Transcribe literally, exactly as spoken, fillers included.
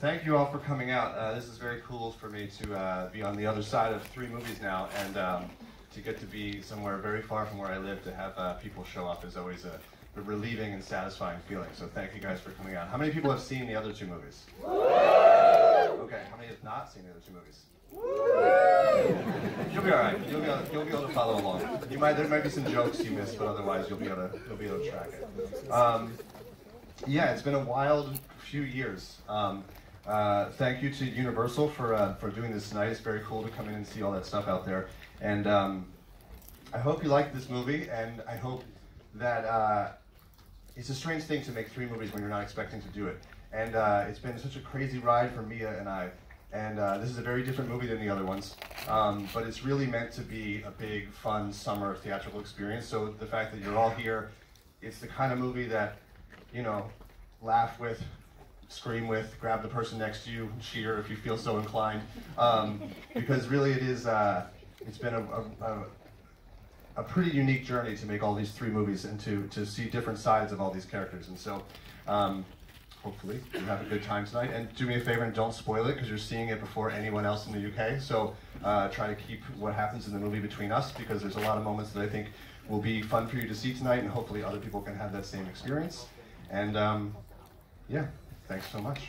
Thank you all for coming out. Uh, this is very cool for me to uh, be on the other side of three movies now, and um, to get to be somewhere very far from where I live, to have uh, people show up is always a, a relieving and satisfying feeling. So thank you guys for coming out. How many people have seen the other two movies? Okay, how many have not seen the other two movies? You'll be all right. You'll be able to, you'll be able to follow along. You might there might be some jokes you missed, but otherwise you'll be able to you'll be able to track it. Um, yeah, it's been a wild few years. Um, Uh, thank you to Universal for uh, for doing this tonight. It's very cool to come in and see all that stuff out there. And um, I hope you like this movie, and I hope that uh, it's a strange thing to make three movies when you're not expecting to do it. And uh, it's been such a crazy ride for Mia and I. And uh, this is a very different movie than the other ones, um, but it's really meant to be a big, fun summer theatrical experience. So the fact that you're all here, it's the kind of movie that, you know, laugh with, scream with, grab the person next to you, cheer if you feel so inclined, um, because really it is, uh, it's been a, a, a pretty unique journey to make all these three movies and to, to see different sides of all these characters. And so um, hopefully you have a good time tonight, and do me a favor and don't spoil it, because you're seeing it before anyone else in the U K, so uh, try to keep what happens in the movie between us, because there's a lot of moments that I think will be fun for you to see tonight, and hopefully other people can have that same experience. And um, yeah. Thanks so much.